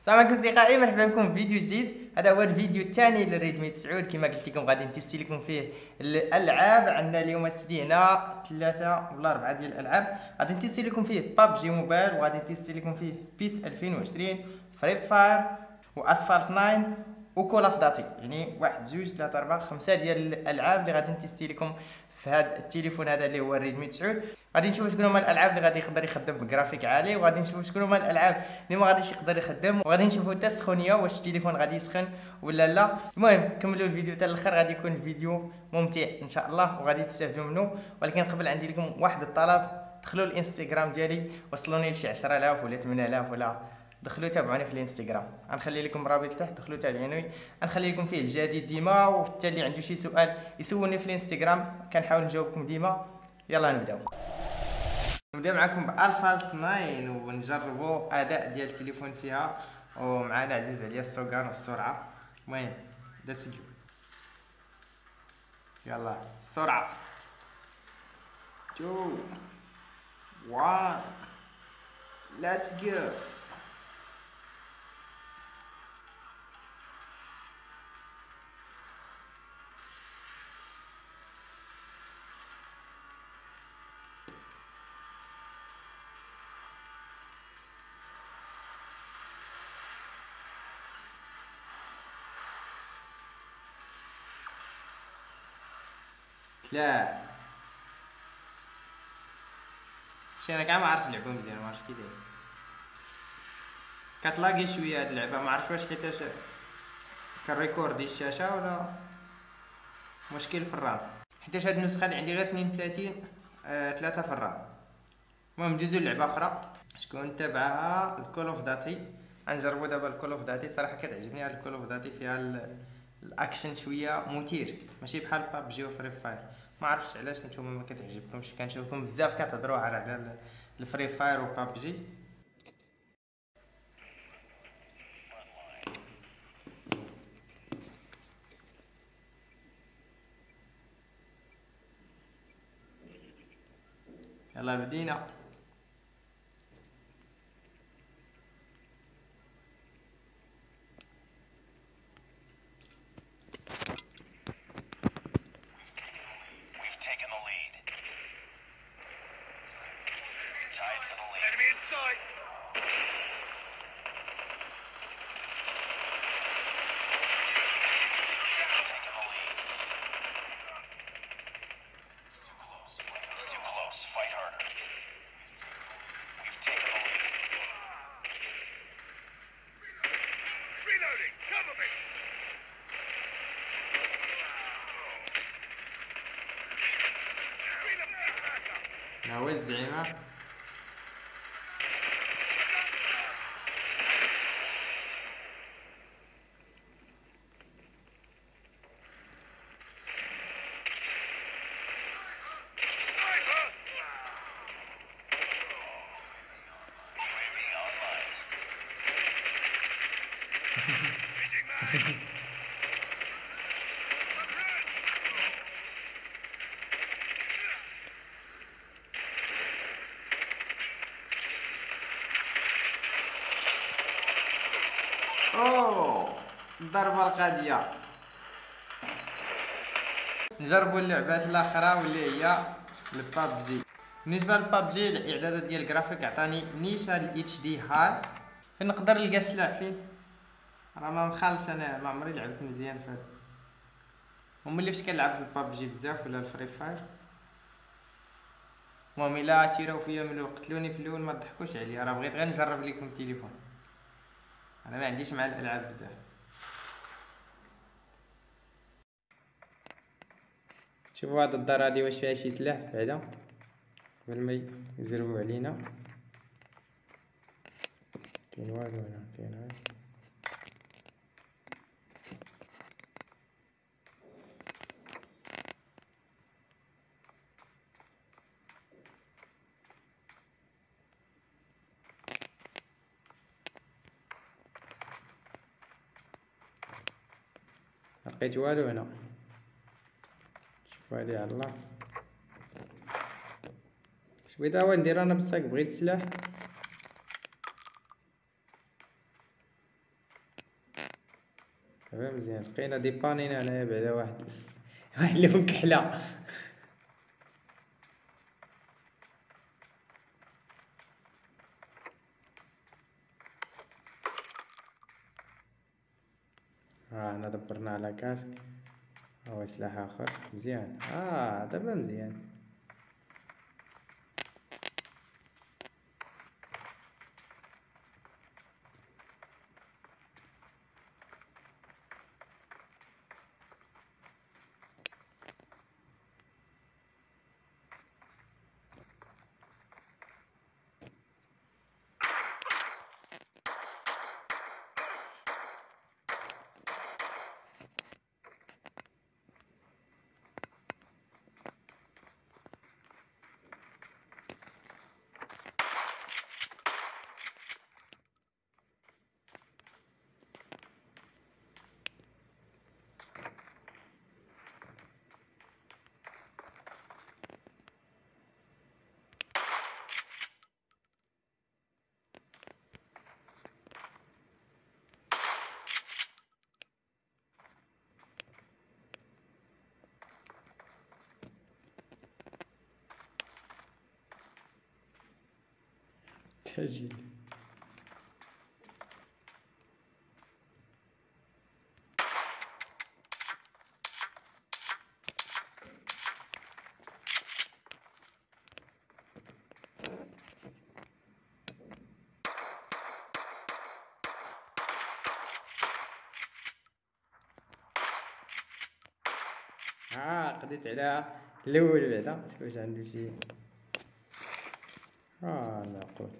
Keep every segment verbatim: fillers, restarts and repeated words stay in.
السلام عليكم اصدقائي، مرحبا بكم في فيديو جديد. هذا هو الفيديو الثاني للريدمي تسعة. كما قلت لكم غادي نتيستي لكم فيه الالعاب. عندنا اليوم سيدي هنا ثلاثه ولا اربعه ديال الالعاب غادي نتيستي لكم فيه بابجي موبايل، وغادي نتيستي لكم فيه بيس ألفين وعشرين، فري فاير واسفالت تسعة وكول اوف داتي. يعني واحد جوج ثلاثه اربعه خمسه ديال الالعاب اللي غادي نتيستي لكم في هذا التليفون هذا اللي هو الريدمي تسعة. غادي نشوف شكون هما الالعاب اللي غادي يقدر يخدم بجرافيك عالي، وغادي نشوف شكون هما الالعاب اللي ما غاديش يقدر يخدم، وغادي نشوفوا التسخونيه واش التليفون غادي يسخن ولا لا. المهم كملوا الفيديو حتى الاخر، غادي يكون الفيديو ممتع ان شاء الله وغادي تستافدوا منه. ولكن قبل عندي لكم واحد الطلب، دخلوا الانستغرام ديالي، وصلوني لشي عشرة آلاف ولا ثمانية آلاف، ولا دخلوا تابعوني في الانستغرام، غنخلي لكم رابط تحت، دخلوا تابعوني، غنخلي لكم فيه الجديد ديما. وحتى اللي عنده شي سؤال يسولني في الانستغرام كنحاول نجاوبكم ديما. يلا نبداو. نبدا معكم بألفالت تسعة ونجربوا اداء ديال التليفون فيها، ومعنا عزيز عليا السوقان والسرعه. المهم ليتس جو، يلا السرعه جو واحد ليتس جو. لا شي انا كاع ما عارف نلعبو مزيان، ما عرفتش كي داير، كتلاقي شويه هاد اللعبه. ما عرفتش واش حيتاش كنريكوردي الشاشه ولا مشكل في الرام، حيتاش هاد النسخه اللي عندي غير اثنين وثلاثين آه ثلاثة في الرام. المهم ندوزو للعبه اخرى، شكون تابعها؟ الكول اوف داتي. غنجربو دابا الكول اوف داتي، صراحه كتعجبني هاد الكول اوف داتي، فيها الاكشن شويه مثير، ماشي بحال بابجي وفري فاير. ما عرفتش علاش نتوما ما كتعجبكمش، كنشوفكم بزاف كتهضروا على الفري فاير وبابجي. يلا بدينا. نوزعها اوه الضربه القاضيه. نجربوا اللعبات الاخرى واللي هي البابجي. بالنسبه للبابجي الاعدادات ديال الجرافيك عطاني نيشان الاتش دي هاي، فين نقدر نلقى السلاح فين راه ما مخالص. انا ما عمري لعبت مزيان في هذا، وملي فاش كنلعب في البابجي بزاف ولا الفري فاير. المهم الا تيراو فيا ملي قتلوني في الاول ما تضحكوش عليا، راه بغيت غير نجرب لكم التليفون، انا ما عنديش مع الالعاب بزاف. شوفوا هاد الدار هادي واش فيها شي سلاح بعدا قبل ما يزربوا علينا. كاين واحد هنا، كاين هاي لقيت والو هنا، شوفوا عليه على الله. شويه دابا ندير انا بصح، بغيت سلاح تمام مزيان. لقينا دي بانين هنايا بعدا واحد واحد لون كحله. ها هنا دبرنا على كاسك او سلاح اخر مزيان. اه دابا مزيان. تجيب ها قضيت على الاول بعدا واش عندو شي. ها لا قوت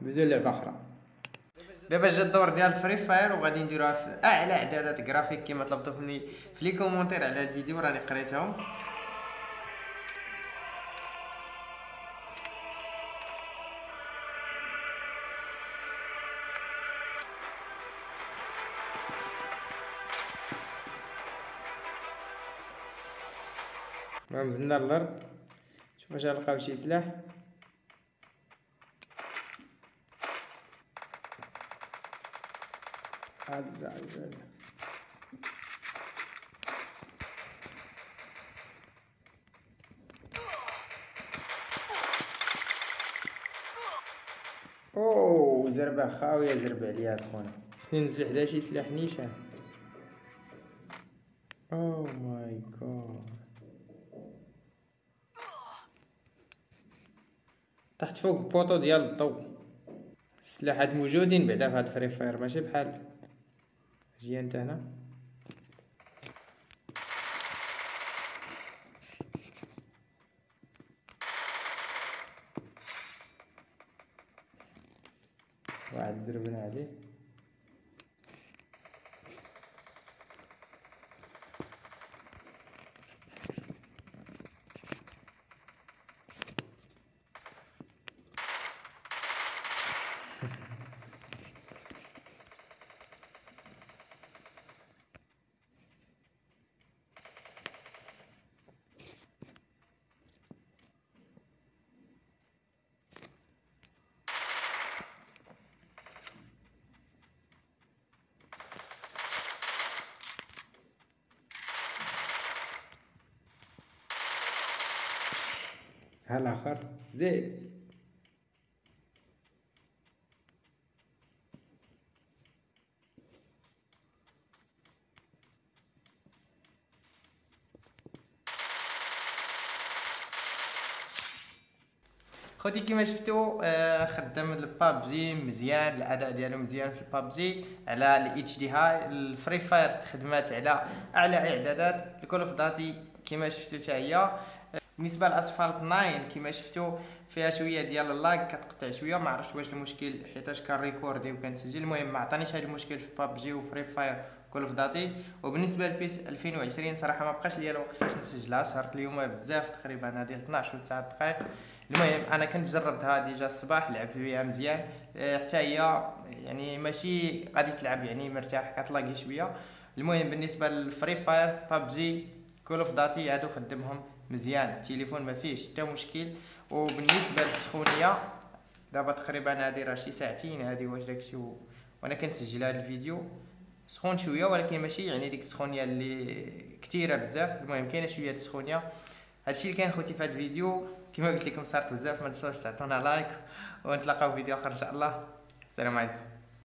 بدون لعبه اخرى. دابا جا الدور ديال فري فاير وغادي نديروها في اعلى اعدادات جرافيك كما طلبتوا مني في لي كومونتير على الفيديو راني قريتهم. مزلنا الارض شوف واش غنلقاو شي سلاح. هذا هذا او زربه خاويه زربه عليا خونا خصني ننزل حدا شي سلاح نيشان. او ماي جاد طحت فوق بوطو ديال الضوء. السلاحات موجودين بعدا في هاد فري فاير ماشي بحال جي انت هنا. واحد زربنا عليه الآخر زائد. خوتي كما شفتوا آه خدم البابجي مزيان، الاداء ديالو مزيان في البابجي على الاتش دي هاي. الفري فاير تخدمات على اعلى اعدادات. الكول اوف داتي كما شفتوا حتى هي بالنسبه لاسفالت تسعة كما شفتوا فيها شويه ديال اللاج، كتقطع شويه. ما عرفتش واش المشكل حيتاش كان ريكوردي وكنسجل. المهم ما عطانيش هذا المشكل في بابجي وفري فاير كول اوف داتي. وبالنسبه لبيس ألفين وعشرين صراحه ما بقاش ليا الوقت فاش نسجلها، سهرت اليوم بزاف تقريبا هذه اثنا عشر وتسعة دقائق. المهم انا كنت جربتها ديجا الصباح، لعبت بها مزيان حتى هي، يعني ماشي غادي تلعب يعني مرتاح، كتلاقي شويه. المهم بالنسبه للفري فاير بابجي كول اوف داتي هادو خدمهم مزيان، التليفون ما فيهش حتى مشكل. وبالنسبه للسخونيه دابا تقريبا هذه راه شي ساعتين هذه واش داكشي وانا كنسجل هذا الفيديو، سخون شويه ولكن ماشي يعني ديك السخونيه اللي كثيره بزاف. المهم كاينه شويه د السخونيه. هادشي اللي كان خوتي في هذا الفيديو، كما قلت لكم صارت بزاف. ما تنساوش تعطونا لايك ونتلاقاو في فيديو اخر ان شاء الله. السلام عليكم.